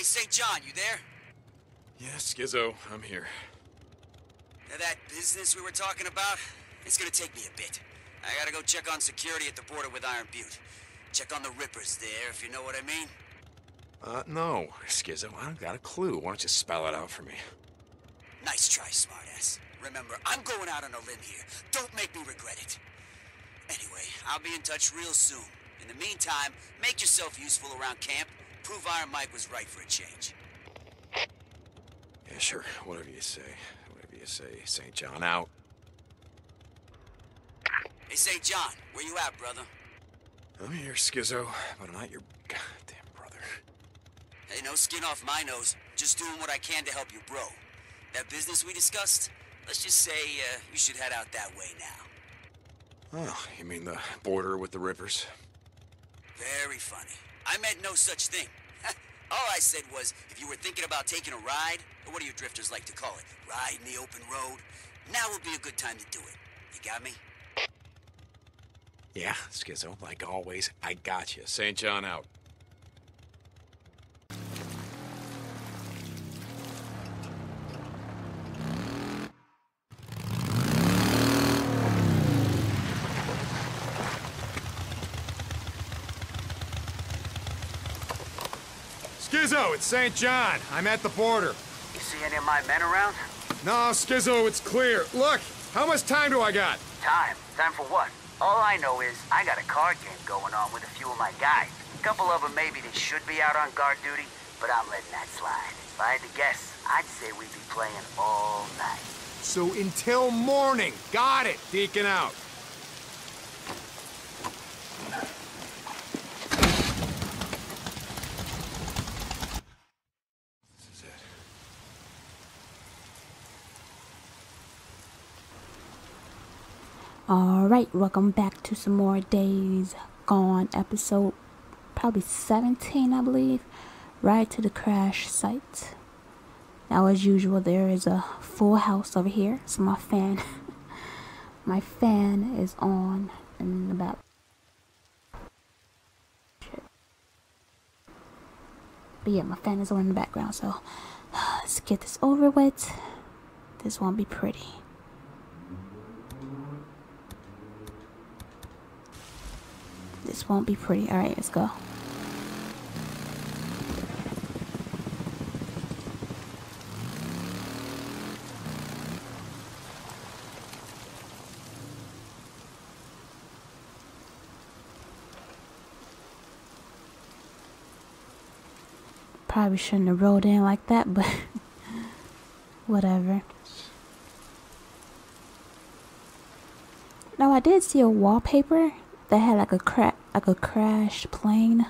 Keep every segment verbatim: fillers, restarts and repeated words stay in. Hey, Saint John, you there? Yeah, Schizo, I'm here. Now that business we were talking about, it's gonna take me a bit. I gotta go check on security at the border with Iron Butte. Check on the Rippers there, if you know what I mean. Uh, no, Schizo, I don't got a clue. Why don't you spell it out for me? Nice try, smartass. Remember, I'm going out on a limb here. Don't make me regret it. Anyway, I'll be in touch real soon. In the meantime, make yourself useful around camp. Prove Iron Mike was right for a change. Yeah, sure. Whatever you say. Whatever you say. Saint John out. Hey, Saint John, where you at, brother? I'm here, Schizo, but I'm not your goddamn brother. Hey, no skin off my nose. Just doing what I can to help you, bro. That business we discussed? Let's just say, uh, you should head out that way now. Oh, you mean the border with the Rippers? Very funny. I meant no such thing. All I said was, if you were thinking about taking a ride, or what do you drifters like to call it? Ride in the open road? Now would be a good time to do it. You got me? Yeah, Schizo, like always, I got you. Saint John out. Schizo, it's Saint John. I'm at the border. You see any of my men around? No, Schizo, it's clear. Look, how much time do I got? Time? Time for what? All I know is I got a card game going on with a few of my guys. A couple of them maybe that should be out on guard duty, but I'm letting that slide. If I had to guess, I'd say we'd be playing all night. So until morning. Got it. Deacon out. Alright, welcome back to some more Days Gone episode, probably seventeen, I believe. Right to the crash site. Now, as usual, there is a full house over here, so my fan, my fan is on in the back. But yeah, my fan is on in the background, so let's get this over with. This won't be pretty. This won't be pretty. Alright, let's go. Probably shouldn't have rolled in like that, but whatever. Now, I did see a wallpaper that had like a crack. Like a crashed plane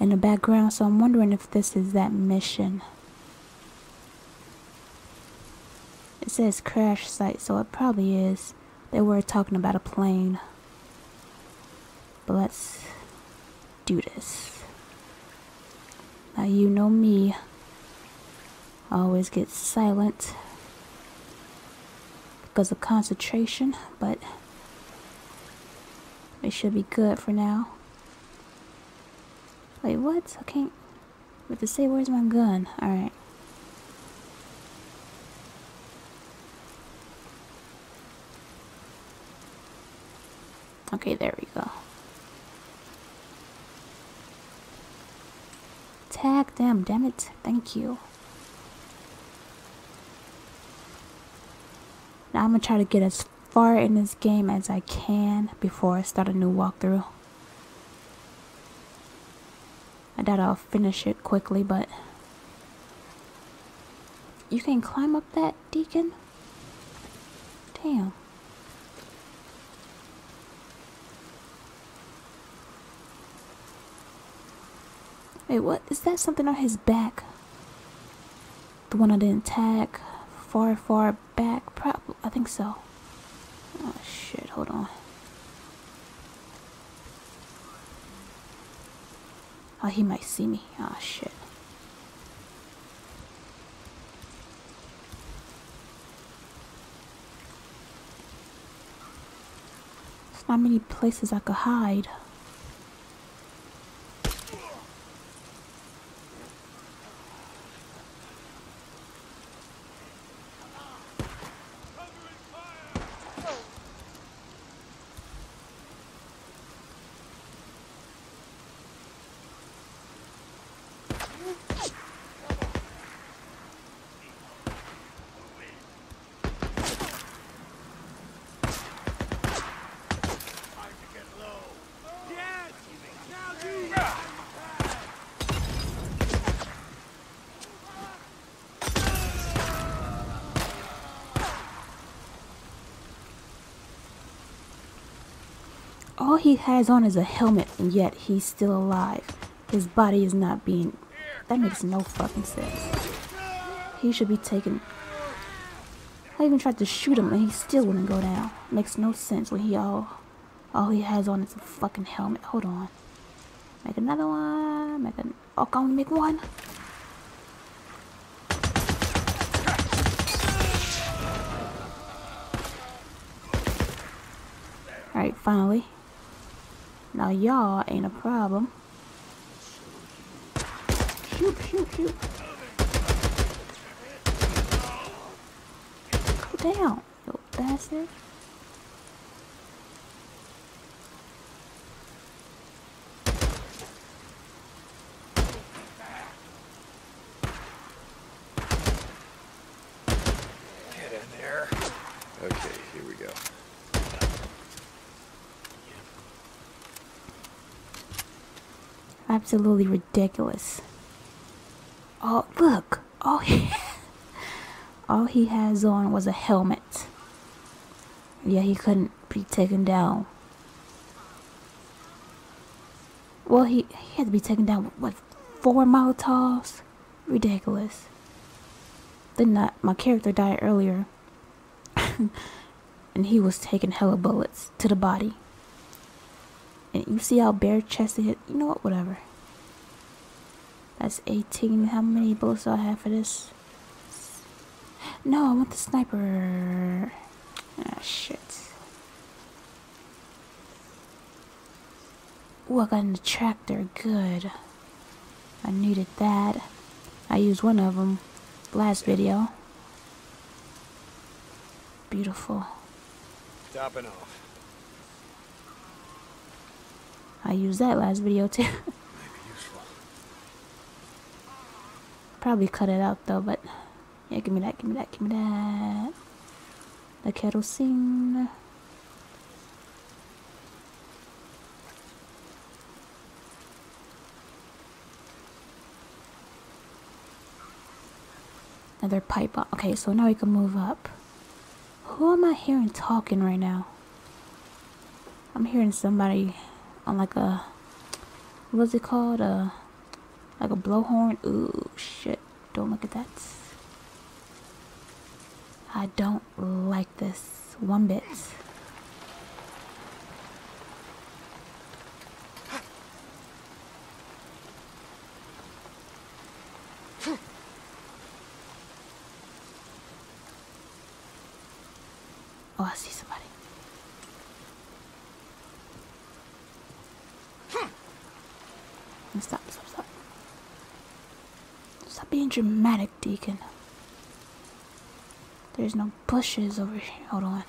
in the background, so I'm wondering if this is that mission. It says crash site, so it probably is. They were talking about a plane. But let's do this. Now, you know me. I always get silent because of concentration, but it should be good for now. Wait, what? I can't. I have to say, where's my gun? Alright. Okay, there we go. Tag them, damn it. Thank you. Now I'm gonna try to get us far in this game as I can before I start a new walkthrough. I doubt I'll finish it quickly, but you can climb up that, Deacon? Damn. Wait, what? Is that something on his back? The one I didn't tag? Far, far back? Probably. I think so. Oh shit, hold on. Oh, he might see me. Oh shit. There's not many places I could hide. he has on is a helmet, and yet he's still alive. His body is not being... That makes no fucking sense. He should be taken... I even tried to shoot him and he still wouldn't go down. Makes no sense when he all... All he has on is a fucking helmet. Hold on. Make another one. Make an... Oh, I only make one. Alright, finally. Now y'all ain't a problem. Shoot, shoot, shoot. Go down, you bastard. Get in there. Okay, here we go. Absolutely ridiculous. Oh, look. Oh, he all he has on was a helmet. Yeah, he couldn't be taken down. Well, he, he had to be taken down with, what, four Molotovs? Ridiculous. Did not. My character died earlier. And he was taking hella bullets to the body. And you see how bare-chested hit? You know what? Whatever. That's eighteen. How many bullets do I have for this? No, I want the sniper. Ah, shit. Ooh, I got an attractor. Good. I needed that. I used one of them last video. Beautiful. Topping off. I used that last video too. Probably cut it out though, but yeah, give me that, give me that, give me that. The kerosene. Another pipe up. Okay, so now we can move up. Who am I hearing talking right now? I'm hearing somebody on like a, what's it called, a, like a blowhorn. Ooh, shit, don't look at that. I don't like this one bit. Oh, I see somebody. Stop, stop, stop. Stop being dramatic, Deacon. There's no bushes over here. Hold on.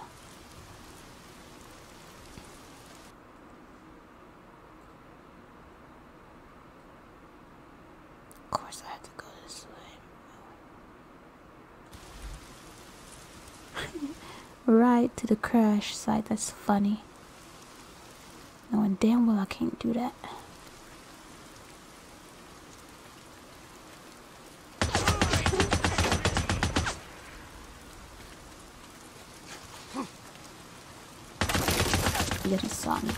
Of course I have to go this way. Right to the crash site. That's funny. Knowing damn well I can't do that. Little son.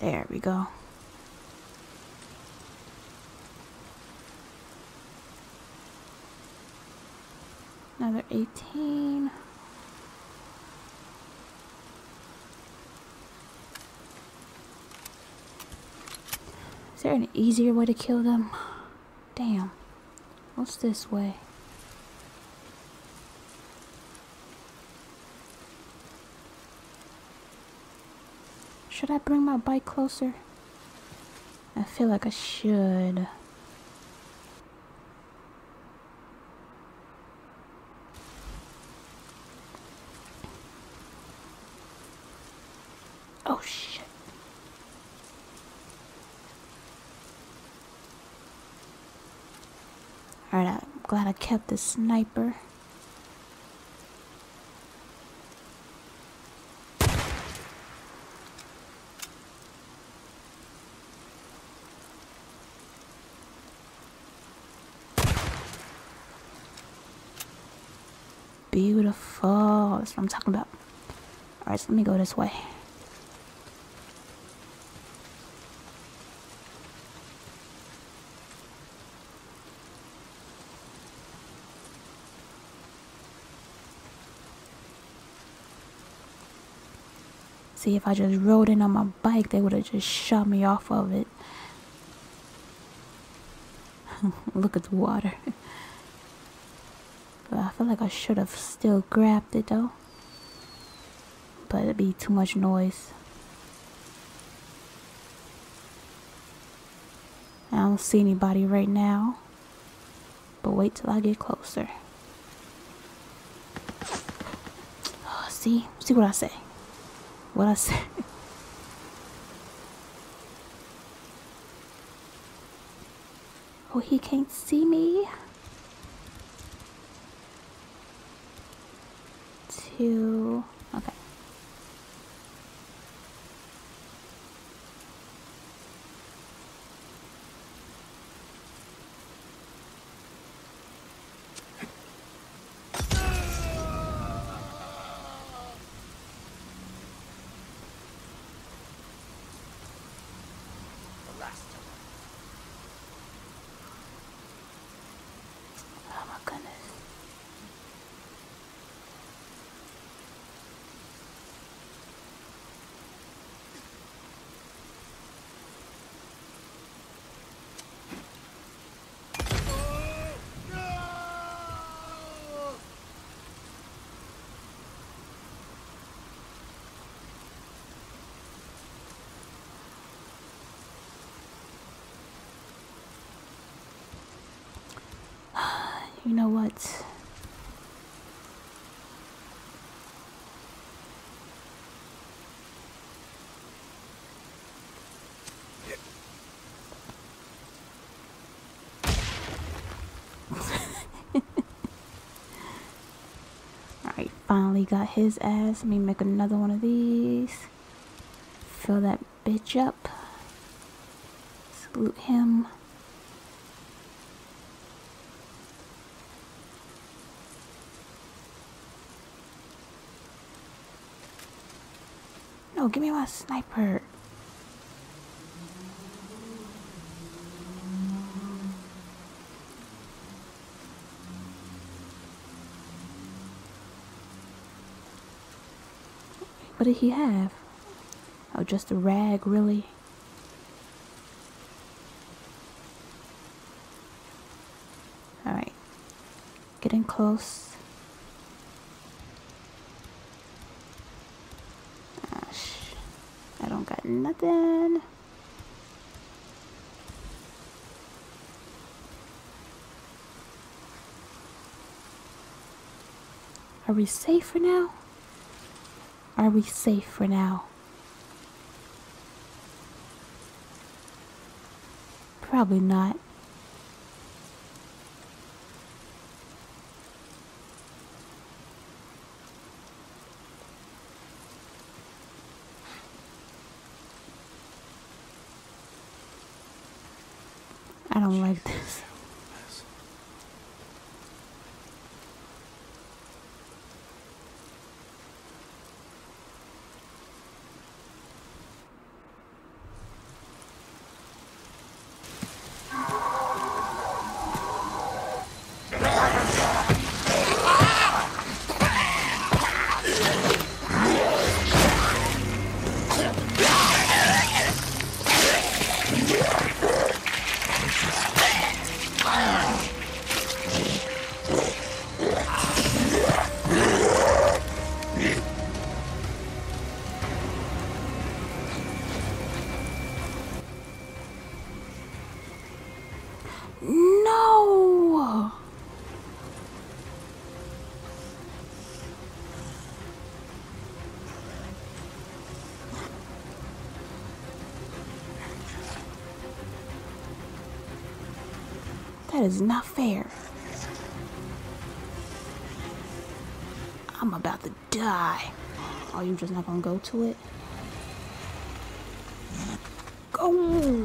There we go. Another eighteen. Is there an easier way to kill them? Damn. What's this way? Should I bring my bike closer? I feel like I should. Oh, shit. Alright, I'm glad I kept the sniper. Beautiful. That's what I'm talking about. Alright, so let me go this way. See, if I just rode in on my bike, they would have just shot me off of it. Look at the water. But I feel like I should have still grabbed it though. But it'd be too much noise. I don't see anybody right now. But wait till I get closer. Oh, see? See what I say. What I say. Oh, he can't see me. Two. Okay. You know what? Alright, finally got his ass. Let me make another one of these. Fill that bitch up. Salute him. Give me my sniper. What did he have? Oh, just a rag, really? Alright. Getting close. Nothing. Are we safe for now? Are we safe for now? Probably not. I don't like this. That is not fair. I'm about to die. Are you just not gonna go to it? Go!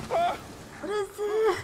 is this?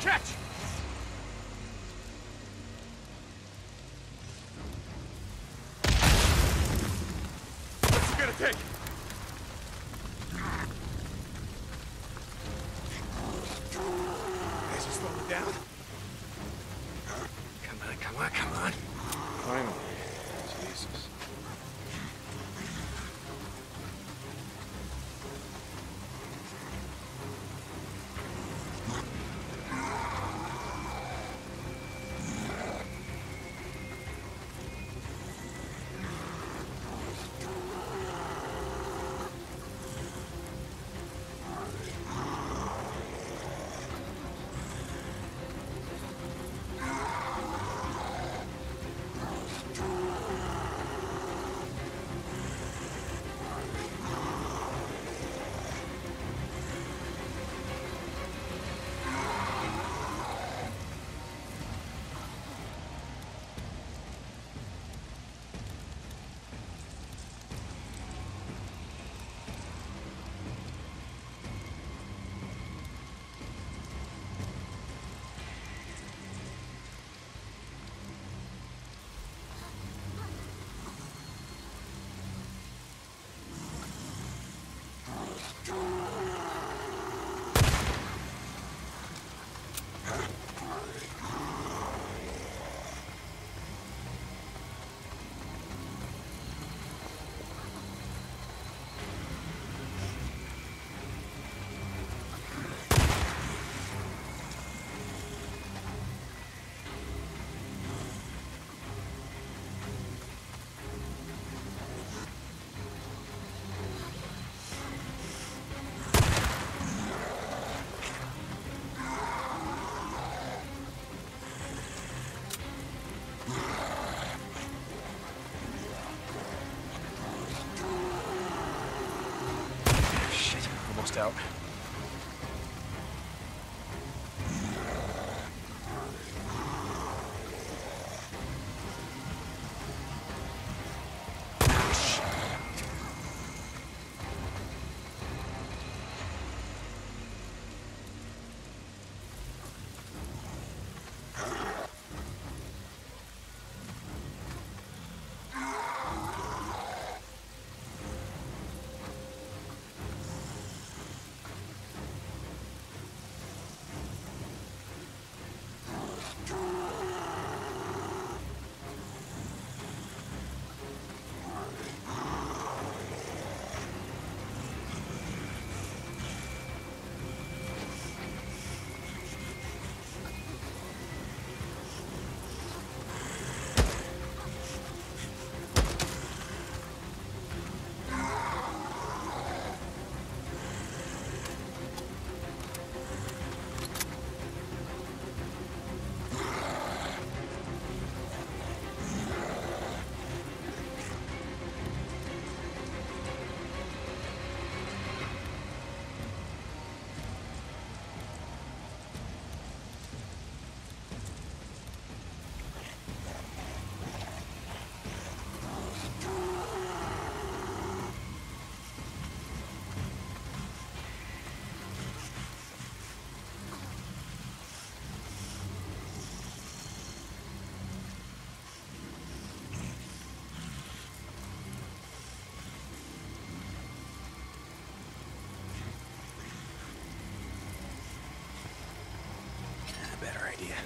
Catch! What's it gonna take? Guys are slowing down. Come on, come on, come on. Finally. Jesus. almost out. Yeah.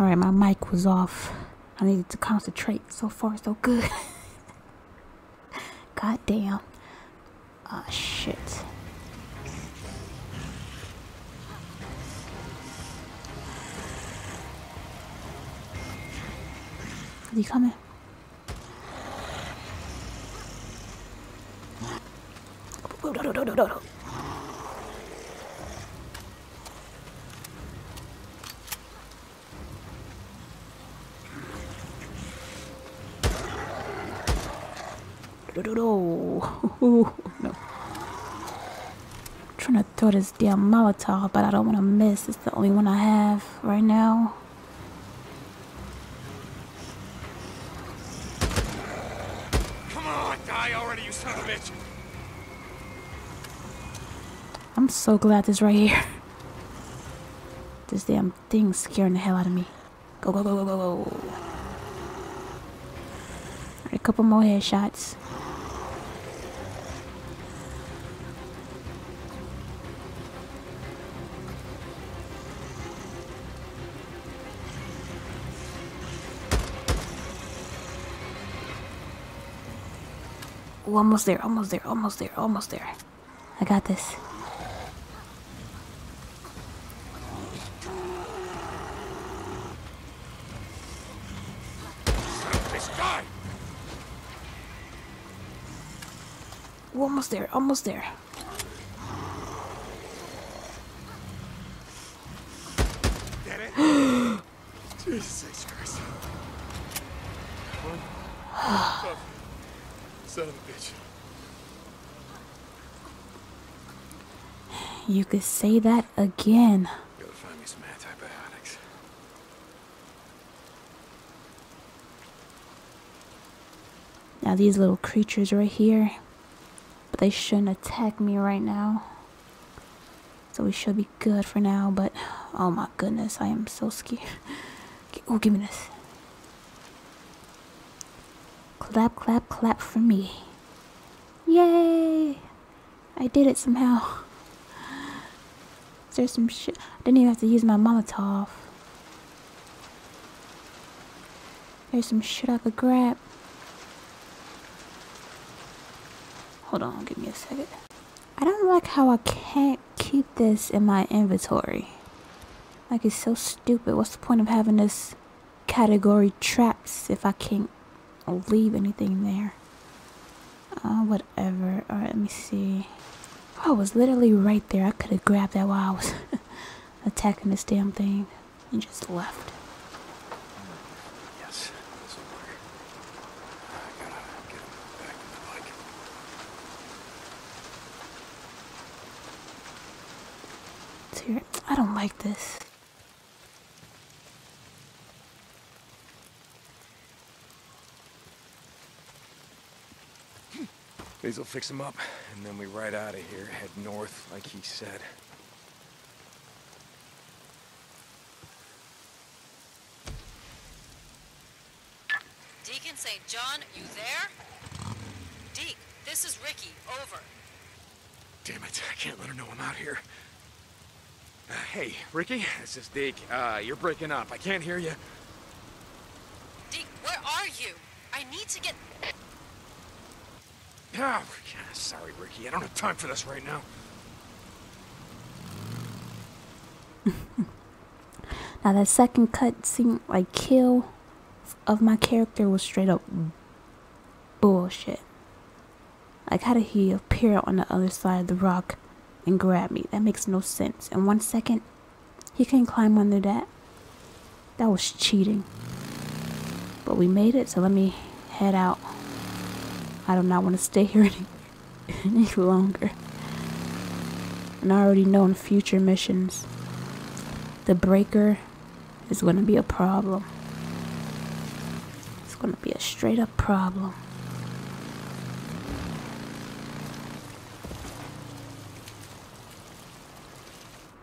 Alright, my mic was off. I needed to concentrate. So far, so good. God damn. Ah, shit. Is he coming? No, no, no, no, no, no. No. I'm trying to throw this damn Molotov, but I don't want to miss. It's the only one I have right now. Come on, die already, you son of a bitch! I'm so glad this right here. This damn thing's scaring the hell out of me. Go, go, go, go, go, go. A couple more headshots. Oh, almost there, almost there, almost there, almost there. I got this. Ooh, almost there, almost there. Get it? Jesus Christ. Son of a bitch. You could say that again. Gotta find me some antibiotics. Now these little creatures right here, but they shouldn't attack me right now. So we should be good for now, but oh my goodness, I am so scared. Oh, give me this. Clap, clap, clap for me. Yay! I did it somehow. There's some shit. I didn't even have to use my Molotov. There's some shit I could grab. Hold on, give me a second. I don't like how I can't keep this in my inventory. Like, it's so stupid. What's the point of having this category traps if I can't leave anything there? Uh, whatever. Alright, let me see. Oh, I was literally right there. I could have grabbed that while I was attacking this damn thing and just left. Yes, this will work. I gotta get him back to the bike. I don't like this. These will fix him up, and then we ride out of here, head north, like he said. Deacon Saint John, you there? Deke, this is Ricky, over. Damn it, I can't let her know I'm out here. Uh, hey, Ricky, this is Deke. Uh, you're breaking up. I can't hear you. Deke, where are you? I need to get... Oh, sorry, Ricky. I don't have time for this right now. Now, that second cutscene, like, kill of my character was straight up bullshit. Like, how did he appear on the other side of the rock and grab me? That makes no sense. In one second, he can't climb under that. That was cheating. But we made it, so let me head out. I do not want to stay here any, any longer. And I already know in future missions, the Breaker is going to be a problem. It's going to be a straight up problem.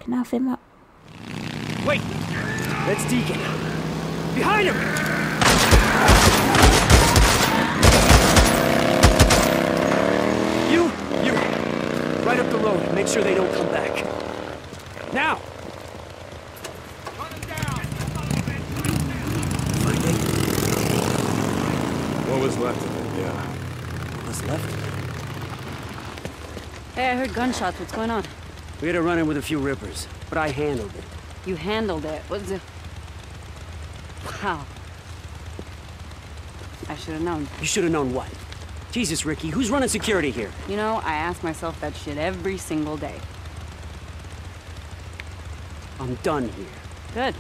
Can I fit him up? Wait! That's Deacon! Behind him! You, you, right up the road. Make sure they don't come back. Now! Run him down! Find it. What was left of it, yeah. What was left? Hey, I heard gunshots. What's going on? We had a run-in with a few Rippers, but I handled it. You handled it? What's it? Wow. I should have known. You should have known what? Jesus, Ricky, who's running security here? You know, I ask myself that shit every single day. I'm done here. Good.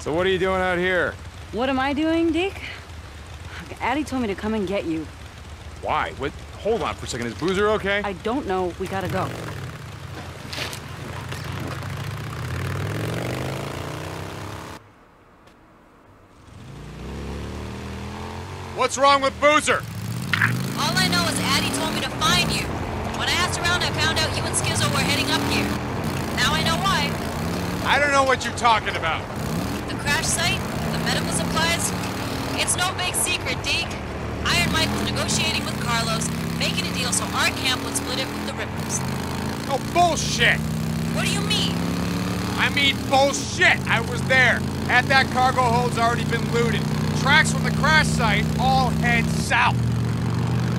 So what are you doing out here? What am I doing, Dick? Addy told me to come and get you. Why? What? Hold on for a second. Is Boozer okay? I don't know. We gotta go. What's wrong with Boozer? All I know is Addy told me to find you. When I asked around, I found out you and Schizo were heading up here. Now I know why. I don't know what you're talking about. The crash site, the medical supplies. It's no big secret, Deke. Iron Mike was negotiating with Carlos, making a deal so our camp would split it with the Rippers. Oh, bullshit! What do you mean? I mean bullshit! I was there. At that cargo hold's already been looted. Tracks from the crash site all head south.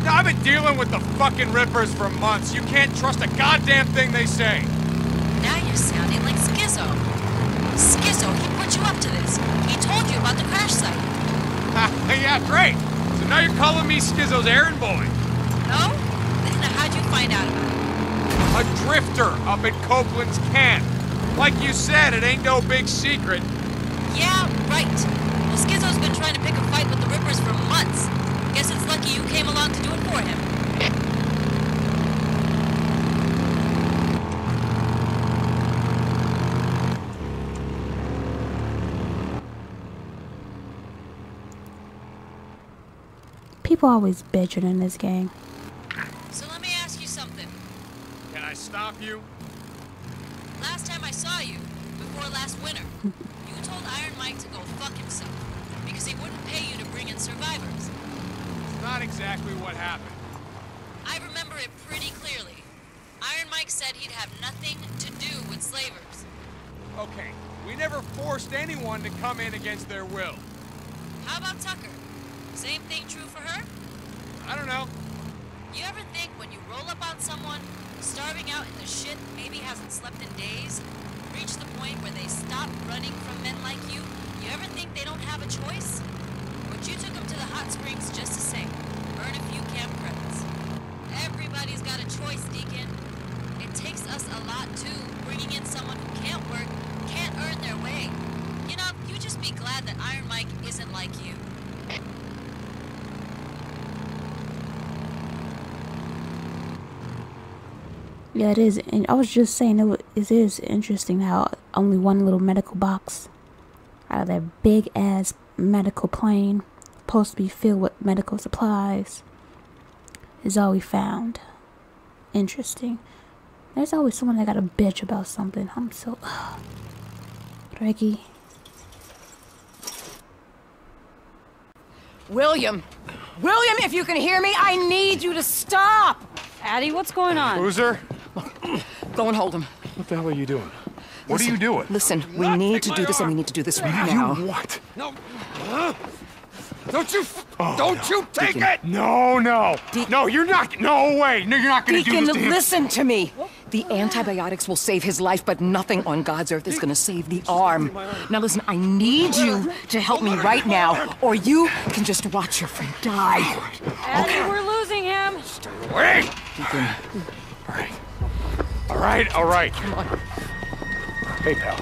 Now, I've been dealing with the fucking Rippers for months. You can't trust a goddamn thing they say. Now you're sounding like Schizo. Schizo, he put you up to this. He told you about the crash site. Yeah, great. So now you're calling me Schizo's errand boy. No? Then how'd you find out about it? A drifter up at Copeland's camp. Like you said, it ain't no big secret. Yeah, right. Schizo's been trying to pick a fight with the Rippers for months. Guess it's lucky you came along to do it for him. People always bitching in this gang. So let me ask you something. Can I stop you? Last time I saw you, before last winter, you told Iron Mike to go fuck himself. Because he wouldn't pay you to bring in survivors. It's not exactly what happened. I remember it pretty clearly. Iron Mike said he'd have nothing to do with slavers. Okay, we never forced anyone to come in against their will. How about Tucker? Same thing true for her? I don't know. You ever think when you roll up on someone, starving out in the shit, maybe hasn't slept in days, reach the point where they stop running from men like you? You ever think they don't have a choice? But you took them to the hot springs just to say, burn a few camp credits. Everybody's got a choice, Deacon. It takes us a lot, too, bringing in someone who can't work, can't earn their way. You know, you just be glad that Iron Mike isn't like you. Yeah, it is. And I was just saying, it, it is interesting how only one little medical box out of that big ass medical plane, supposed to be filled with medical supplies, is all we found. Interesting. There's always someone that got a bitch about something. I'm so ugh. Ricky. William! William, if you can hear me, I need you to stop! Addy, what's going on? Boozer? Go and hold him. What the hell are you doing? What listen, are you doing? Listen, do we need to do this, arm. and we need to do this right now. You what? No. Don't you, oh, don't no. you take Deacon. it! No, no. De no, you're not, no way. No, you're not going to do this to him. Listen to me. The antibiotics will save his life, but nothing on God's earth is going to save the arm. Now listen, I need you to help me right now, or you can just watch your friend die. Addy, okay. We're losing him. Wait! Deacon. All right. All right, all right. Come on. Hey, pal.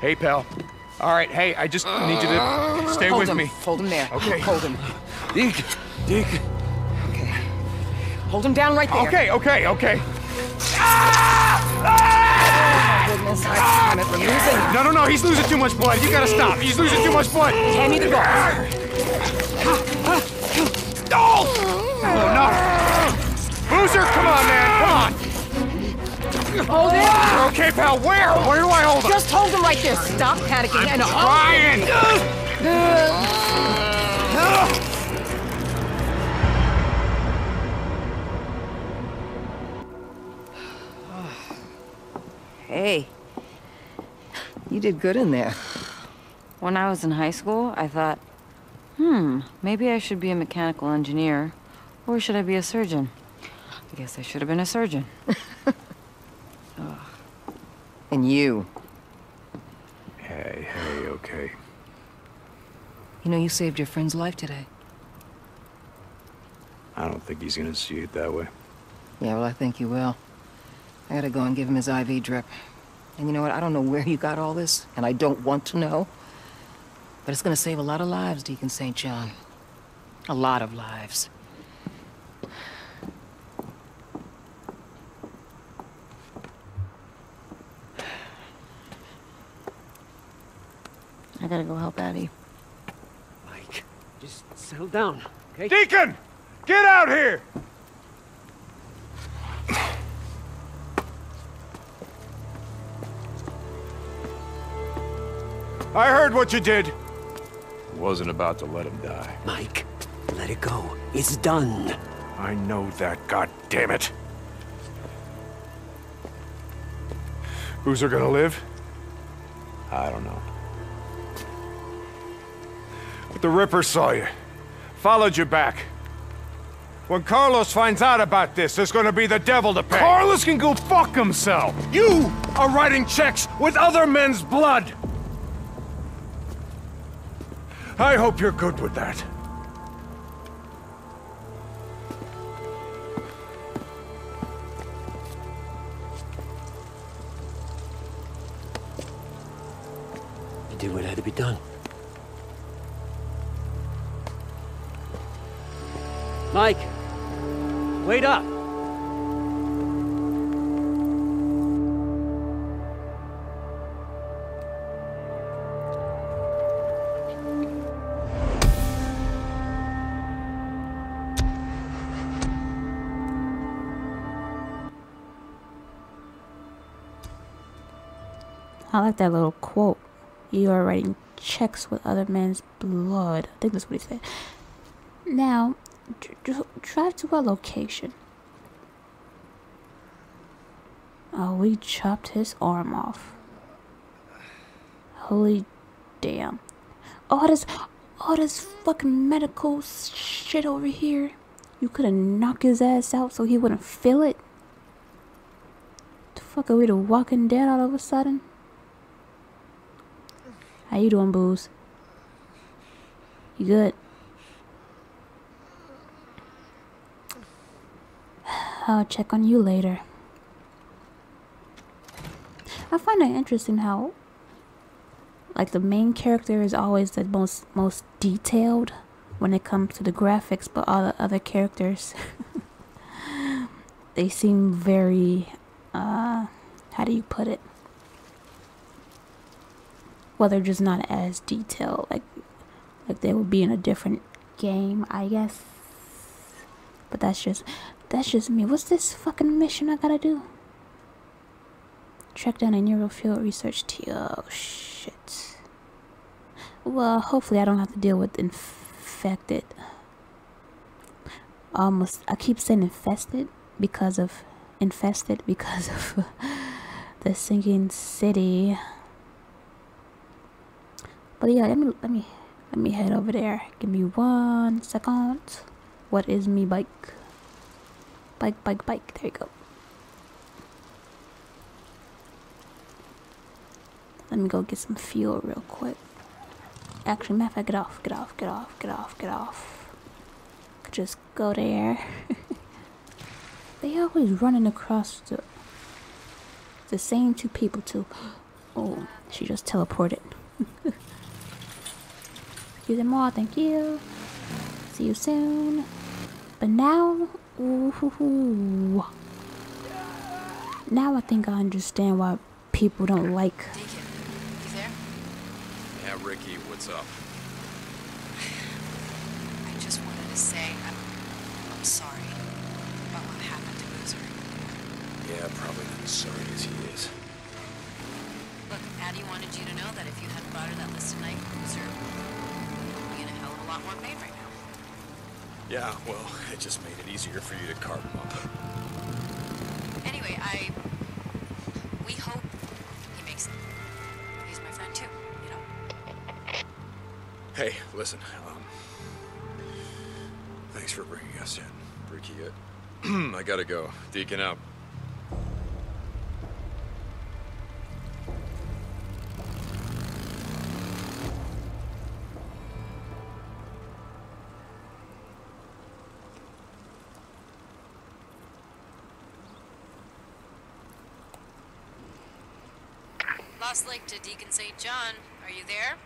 Hey, pal. All right, hey, I just need you to stay with me. Hold him there. Okay. Hold him. Deke. Deke. Okay. Hold him down right there. Okay, okay, okay. Ah! Oh, my goodness. I can't. We're losing. No, no, no. He's losing too much blood. You gotta stop. He's losing too much blood. Hand me the gun. Oh! Oh, no. Boozer, come on, man, come on! Hold him! Okay, pal, where? Where do I hold him? Just hold him like this. Stop panicking and hold him. I'm trying! Hey, you did good in there. When I was in high school, I thought, hmm, maybe I should be a mechanical engineer, or should I be a surgeon? I guess I should have been a surgeon. And you. Hey, hey, okay. You know, you saved your friend's life today. I don't think he's gonna see it that way. Yeah, well, I think he will. I gotta go and give him his I V drip. And you know what? I don't know where you got all this, and I don't want to know. But it's gonna save a lot of lives, Deacon Saint John. A lot of lives. I gotta go help Addy. Mike, just settle down, okay? Deacon! Get out here! I heard what you did. I wasn't about to let him die. Mike, let it go. It's done. I know that, goddammit. Boozer gonna live? I don't know. But the Rippers saw you. Followed you back. When Carlos finds out about this, there's gonna be the devil to pay. Carlos can go fuck himself! You are writing checks with other men's blood! I hope you're good with that. You did what had to be done. Mike, wait up. I like that little quote. You are writing checks with other men's blood. I think that's what he said. Now, drive to a location. Oh, we chopped his arm off. Holy damn. All this, all this fucking medical shit over here. You could have knocked his ass out so he wouldn't feel it. The fuck are we, the Walking Dead all of a sudden? How you doing, Booze? You good? I'll check on you later. I find it interesting how, like, the main character is always the most most detailed when it comes to the graphics, but all the other characters, they seem very, uh, how do you put it? Well, they're just not as detailed, like like they would be in a different game, I guess. But that's just that's just me. What's this fucking mission I gotta do? Track down a neurofield research team. Oh shit. Well, hopefully I don't have to deal with infected. Almost, I keep saying infested because of infested because of the sinking city. But yeah, let me let me let me head over there. Give me one second. What is me bike? Bike, bike, bike. There you go. Let me go get some fuel real quick. Actually, matter of fact, get off, get off, get off, get off, get off. Could just go there. They always running across the the same two people too. Oh, she just teleported. Use them all, thank you. See you soon. But now, ooh, now I think I understand why people don't like. Deacon, you there? Yeah, Ricky, what's up? I just wanted to say I'm, I'm sorry about what happened to Boozer. Yeah, probably not as sorry as he is. Look, Addy wanted you to know that if you hadn't brought her that list tonight, Boozer would be in a hell of a lot more pain right now. Yeah, well, it just made it easier for you to carve him up. Anyway, I... we hope Hey, listen, um, thanks for bringing us in. Ricky, uh, I gotta go. Deacon out. Lake to Deacon Saint John. Are you there?